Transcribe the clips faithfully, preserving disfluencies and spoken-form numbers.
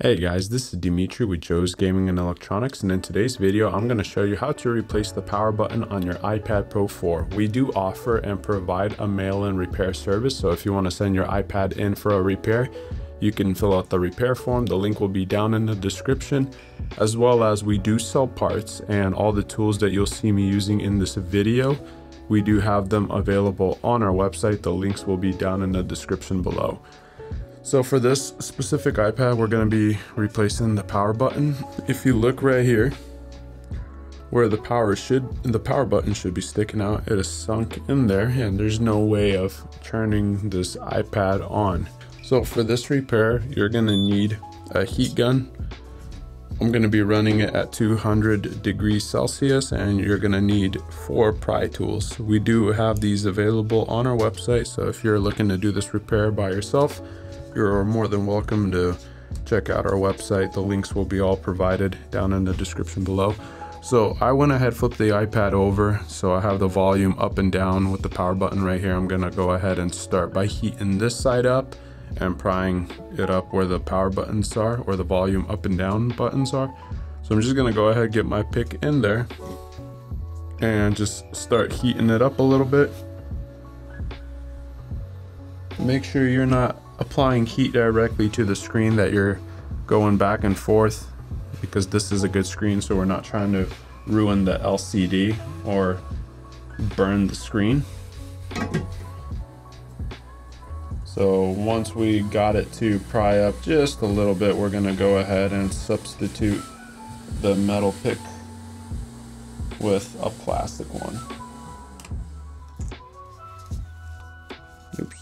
Hey guys, this is Dimitri with Joe's Gaming and Electronics, and in today's video I'm going to show you how to replace the power button on your iPad Pro four. We do offer and provide a mail-in repair service, so if you want to send your iPad in for a repair, you can fill out the repair form. The link will be down in the description, as well as we do sell parts and all the tools that you'll see me using in this video. We do have them available on our website. The links will be down in the description below. So for this specific iPad, we're going to be replacing the power button. If you look right here, where the power should, the power button should be sticking out, it is sunk in there and there's no way of turning this iPad on. So for this repair, you're going to need a heat gun. I'm going to be running it at two hundred degrees Celsius, and you're going to need four pry tools. We do have these available on our website, so if you're looking to do this repair by yourself, you're more than welcome to check out our website. The links will be all provided down in the description below. So I went ahead, flipped the iPad over, so I have the volume up and down with the power button right here. I'm gonna go ahead and start by heating this side up and prying it up where the power buttons are, or the volume up and down buttons are. So I'm just gonna go ahead and get my pick in there and just start heating it up a little bit. Make sure you're not applying heat directly to the screen, that you're going back and forth, because this is a good screen, so we're not trying to ruin the L C D or burn the screen. So once we got it to pry up just a little bit, we're gonna go ahead and substitute the metal pick with a plastic one. Oops.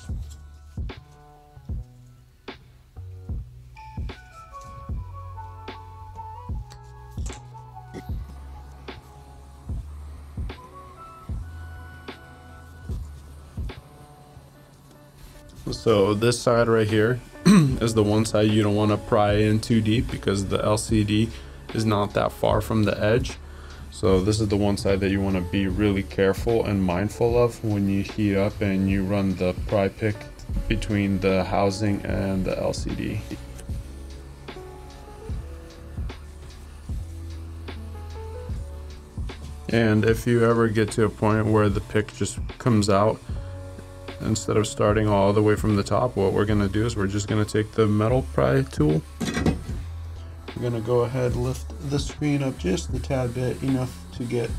So this side right here is the one side you don't want to pry in too deep, because the L C D is not that far from the edge. So this is the one side that you want to be really careful and mindful of when you heat up and you run the pry pick between the housing and the L C D. And if you ever get to a point where the pick just comes out, instead of starting all the way from the top, what we're going to do is we're just going to take the metal pry tool. We're going to go ahead and lift the screen up just a tad bit, enough to get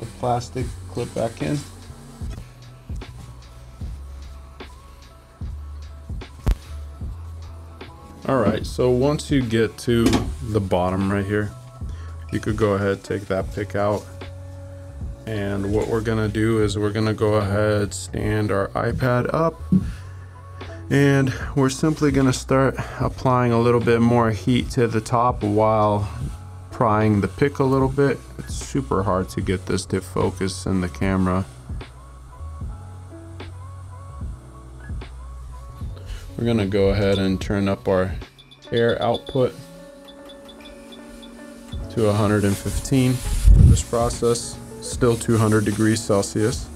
the plastic clip back in. Alright, so once you get to the bottom right here, you could go ahead and take that pick out. And what we're gonna do is we're gonna go ahead, stand our iPad up, and we're simply gonna start applying a little bit more heat to the top while prying the pick a little bit. It's super hard to get this to focus in the camera. We're gonna go ahead and turn up our air output to one hundred fifteen for this process. Still two hundred degrees Celsius.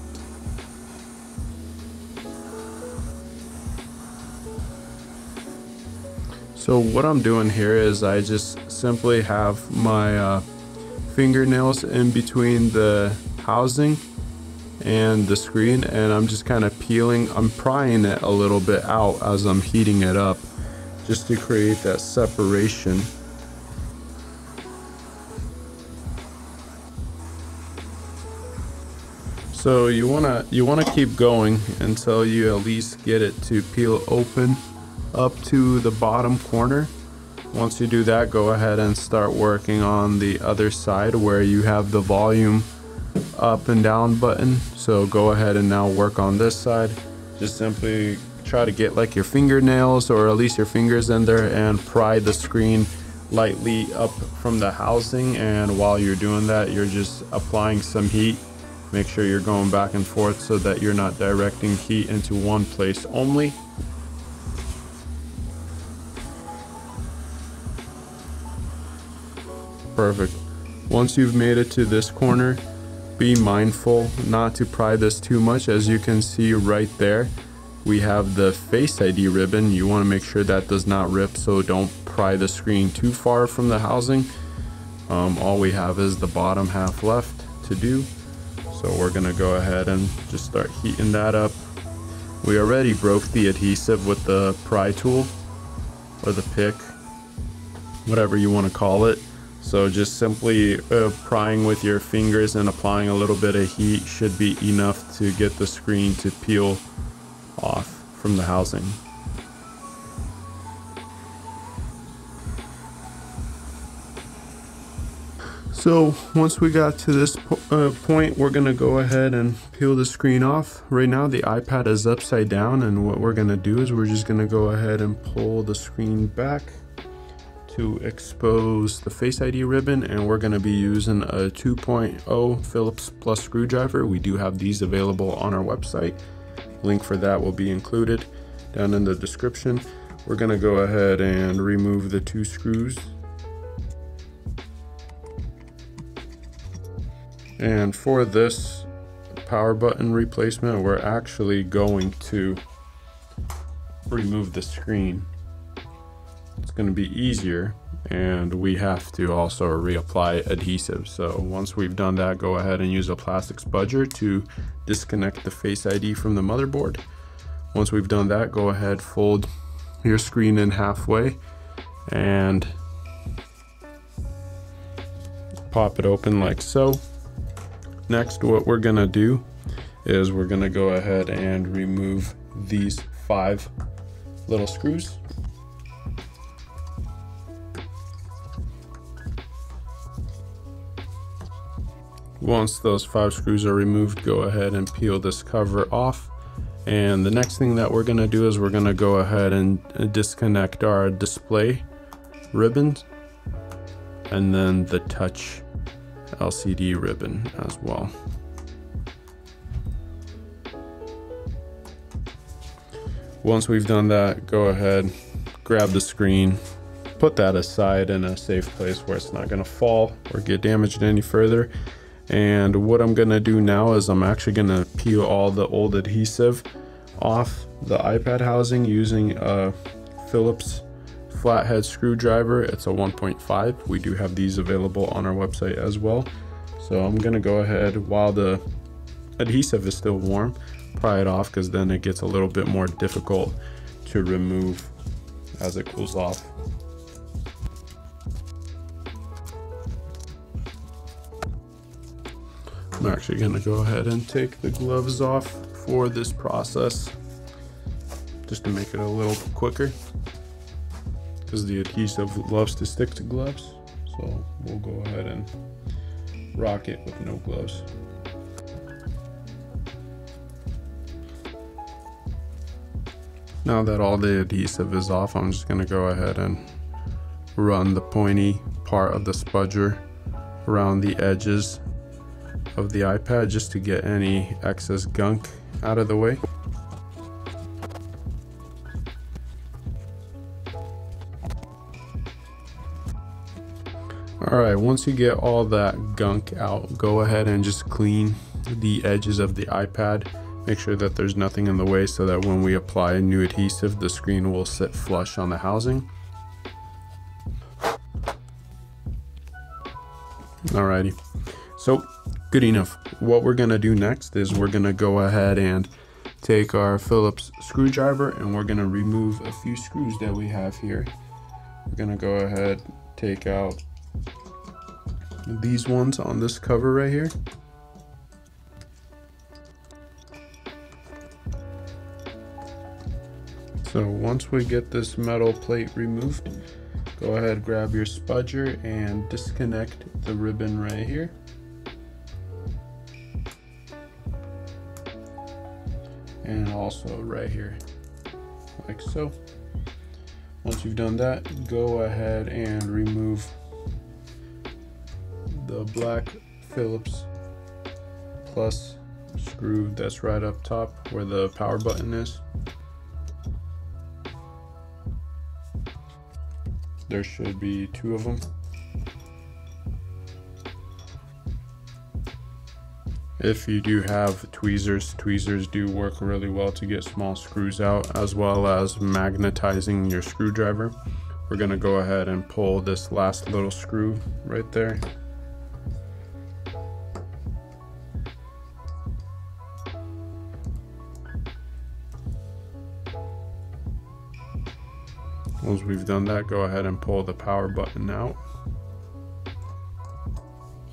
So what I'm doing here is I just simply have my uh, fingernails in between the housing and the screen, and I'm just kind of peeling, I'm prying it a little bit out as I'm heating it up, just to create that separation. So you wanna you wanna keep going until you at least get it to peel open up to the bottom corner. Once you do that, go ahead and start working on the other side where you have the volume up and down button. So go ahead and now work on this side. Just simply try to get like your fingernails, or at least your fingers, in there and pry the screen lightly up from the housing. And while you're doing that, you're just applying some heat. Make sure you're going back and forth so that you're not directing heat into one place only. Perfect. Once you've made it to this corner, be mindful not to pry this too much. As you can see right there, we have the Face I D ribbon. You want to make sure that does not rip, so don't pry the screen too far from the housing. Um, all we have is the bottom half left to do. So we're gonna go ahead and just start heating that up. We already broke the adhesive with the pry tool or the pick, whatever you want to call it. So just simply uh, prying with your fingers and applying a little bit of heat should be enough to get the screen to peel off from the housing. So once we got to this po uh, point, we're gonna go ahead and peel the screen off. Right now the iPad is upside down, and what we're gonna do is we're just gonna go ahead and pull the screen back to expose the Face I D ribbon, and we're gonna be using a two point oh Phillips Plus screwdriver. We do have these available on our website. Link for that will be included down in the description. We're gonna go ahead and remove the two screws. And for this power button replacement, we're actually going to remove the screen. It's going to be easier, and we have to also reapply adhesive. So once we've done that, go ahead and use a plastic spudger to disconnect the Face I D from the motherboard. Once we've done that, go ahead, fold your screen in halfway and pop it open like so. Next, what we're gonna do is we're gonna go ahead and remove these five little screws. Once those five screws are removed, go ahead and peel this cover off. And the next thing that we're gonna do is we're gonna go ahead and disconnect our display ribbon and then the touch L C D ribbon as well. Once we've done that, go ahead, grab the screen, put that aside in a safe place where it's not going to fall or get damaged any further. And what I'm going to do now is I'm actually going to peel all the old adhesive off the iPad housing using a Phillips Flathead screwdriver. It's a one point five. We do have these available on our website as well. So I'm gonna go ahead, while the adhesive is still warm, pry it off, because then it gets a little bit more difficult to remove as it cools off. I'm actually gonna go ahead and take the gloves off for this process just to make it a little quicker, because the adhesive loves to stick to gloves. So we'll go ahead and rock it with no gloves. Now that all the adhesive is off, I'm just gonna go ahead and run the pointy part of the spudger around the edges of the iPad just to get any excess gunk out of the way. Alright, once you get all that gunk out, go ahead and just clean the edges of the iPad. Make sure that there's nothing in the way so that when we apply new adhesive, the screen will sit flush on the housing. Alrighty, so good enough. What we're gonna do next is we're gonna go ahead and take our Phillips screwdriver, and we're gonna remove a few screws that we have here. We're gonna go ahead, take out these ones on this cover right here. So once we get this metal plate removed, go ahead, grab your spudger and disconnect the ribbon right here. And also right here, like so. Once you've done that, go ahead and remove the black Phillips Plus screw that's right up top where the power button is. There should be two of them. If you do have tweezers, tweezers do work really well to get small screws out, as well as magnetizing your screwdriver. we're gonna go ahead and pull this last little screw right there. Once we've done that, go ahead and pull the power button out.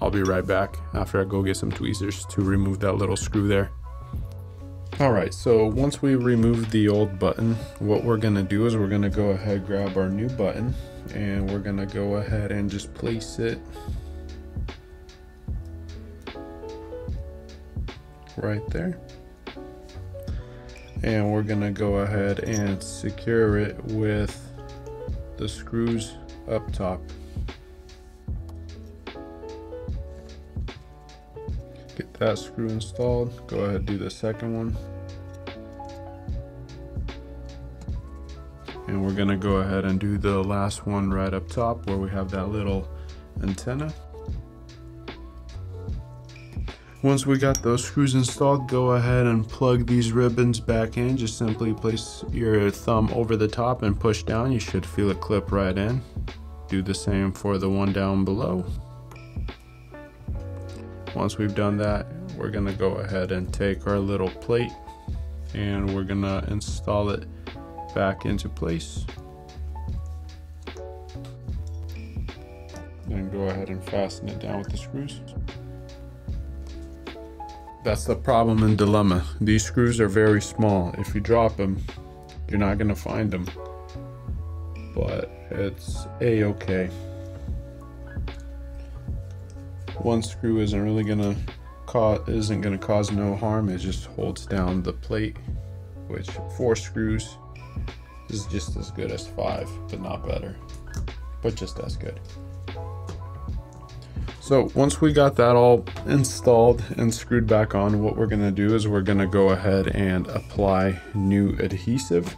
I'll be right back after I go get some tweezers to remove that little screw there. Alright, so once we remove the old button, what we're gonna do is we're gonna go ahead, grab our new button, and we're gonna go ahead and just place it right there. And we're gonna go ahead and secure it with the screws up top. Get that screw installed. Go ahead and do the second one. And we're gonna go ahead and do the last one right up top where we have that little antenna. Once we got those screws installed, go ahead and plug these ribbons back in. Just simply place your thumb over the top and push down. You should feel it clip right in. Do the same for the one down below. Once we've done that, we're gonna go ahead and take our little plate and we're gonna install it back into place. Then go ahead and fasten it down with the screws. That's the problem and dilemma. These screws are very small. If you drop them, you're not gonna find them, but it's a-okay. One screw isn't really gonna cause, isn't gonna cause no harm. It just holds down the plate, which four screws is just as good as five, but not better, but just as good. So once we got that all installed and screwed back on, what we're gonna do is we're gonna go ahead and apply new adhesive.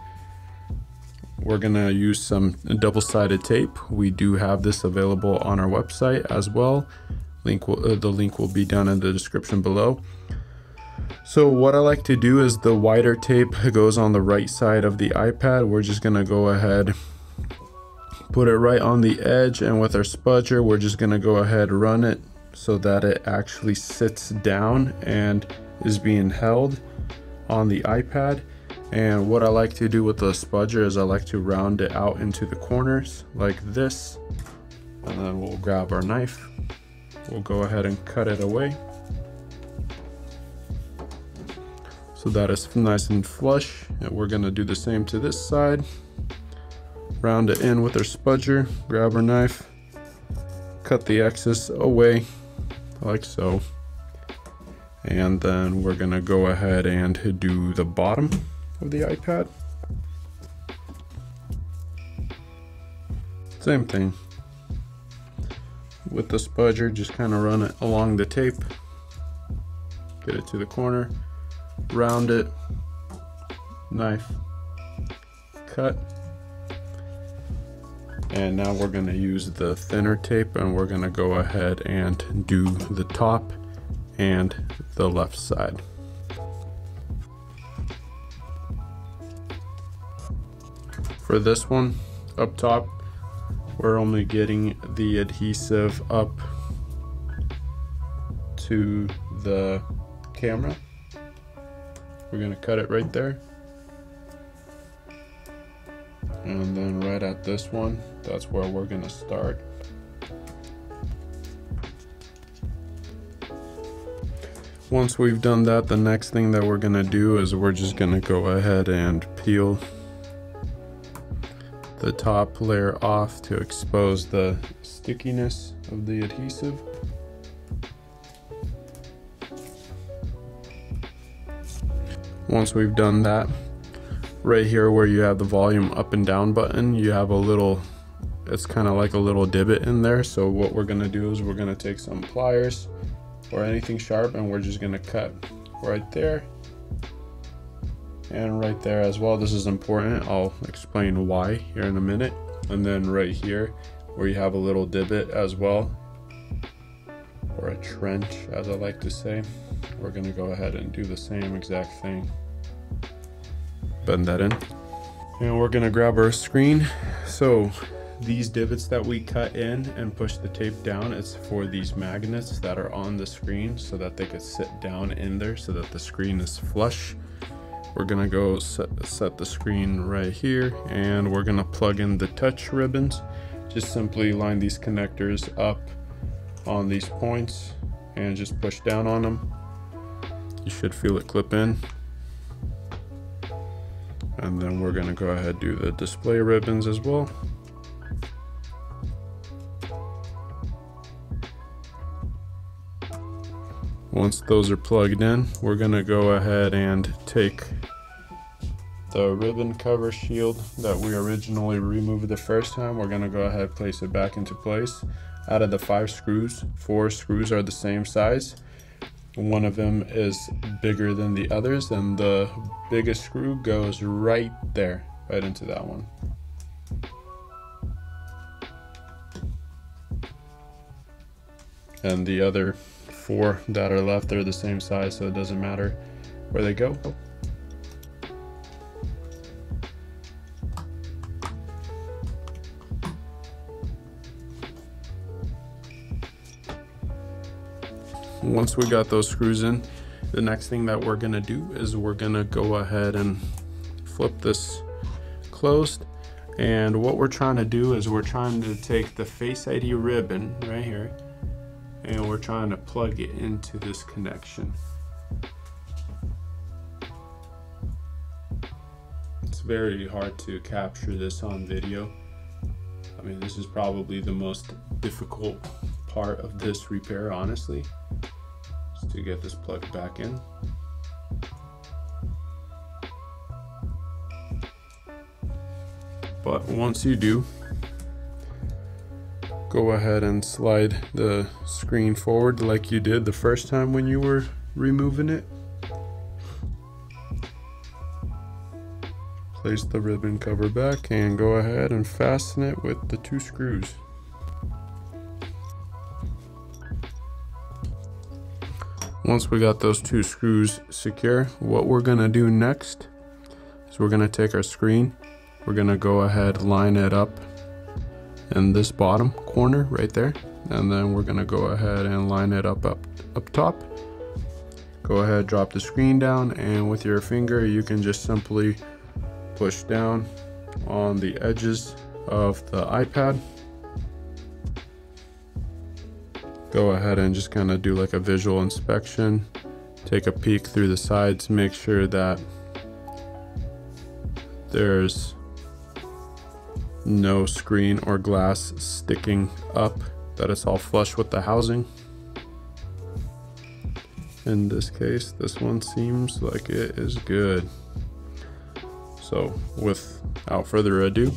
We're gonna use some double-sided tape. We do have this available on our website as well. Link will, uh, the link will be down in the description below. So what I like to do is the wider tape goes on the right side of the iPad. We're just gonna go ahead, put it right on the edge, and with our spudger we're just gonna go ahead and run it so that it actually sits down and is being held on the iPad. And what I like to do with the spudger is I like to round it out into the corners like this, and then we'll grab our knife, we'll go ahead and cut it away so that it's nice and flush. And we're gonna do the same to this side. Round it in with our spudger, grab our knife, cut the excess away like so. And then we're gonna go ahead and do the bottom of the iPad. Same thing. With the spudger, just kind of run it along the tape, get it to the corner, round it, knife, cut. And now we're gonna use the thinner tape and we're gonna go ahead and do the top and the left side. For this one, up top, we're only getting the adhesive up to the camera. We're gonna cut it right there. And then right at this one, that's where we're gonna start. Once we've done that, the next thing that we're gonna do is we're just gonna go ahead and peel the top layer off to expose the stickiness of the adhesive. Once we've done that, right here where you have the volume up and down button, you have a little, it's kind of like a little divot in there. So what we're gonna do is we're gonna take some pliers or anything sharp and we're just gonna cut right there and right there as well. This is important, I'll explain why here in a minute. And then right here where you have a little divot as well, or a trench as I like to say, we're gonna go ahead and do the same exact thing. Bend that in, and we're gonna grab our screen. So these divots that we cut in and push the tape down is for these magnets that are on the screen so that they could sit down in there so that the screen is flush. We're gonna go set, set the screen right here, and we're gonna plug in the touch ribbons. Just simply line these connectors up on these points and just push down on them. You should feel it clip in. And then we're gonna go ahead and do the display ribbons as well. Once those are plugged in, we're gonna go ahead and take the ribbon cover shield that we originally removed the first time. We're gonna go ahead and place it back into place. Out of the five screws, four screws are the same size. One of them is bigger than the others, and the biggest screw goes right there, right into that one. And the other four that are left, they're the same size, so it doesn't matter where they go. Once we got those screws in, the next thing that we're gonna do is we're gonna go ahead and flip this closed. And what we're trying to do is we're trying to take the Face I D ribbon right here, and we're trying to plug it into this connection. It's very hard to capture this on video. I mean, this is probably the most difficult part of this repair, honestly, is to get this plugged back in. But once you do, go ahead and slide the screen forward like you did the first time when you were removing it. Place the ribbon cover back and go ahead and fasten it with the two screws. Once we got those two screws secure, what we're gonna do next is we're gonna take our screen, we're gonna go ahead, line it up in this bottom corner right there, and then we're gonna go ahead and line it up up up top. Go ahead, drop the screen down, and with your finger you can just simply push down on the edges of the iPad. Go ahead and just kind of do like a visual inspection, take a peek through the sides, make sure that there's no screen or glass sticking up, that it's all flush with the housing. In this case, this one seems like it is good. So without further ado,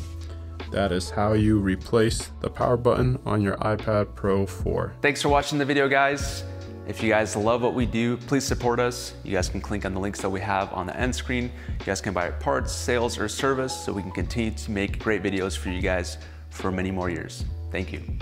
that is how you replace the power button on your iPad Pro four. Thanks for watching the video, guys. If you guys love what we do, please support us. You guys can click on the links that we have on the end screen. You guys can buy parts, sales, or service so we can continue to make great videos for you guys for many more years. Thank you.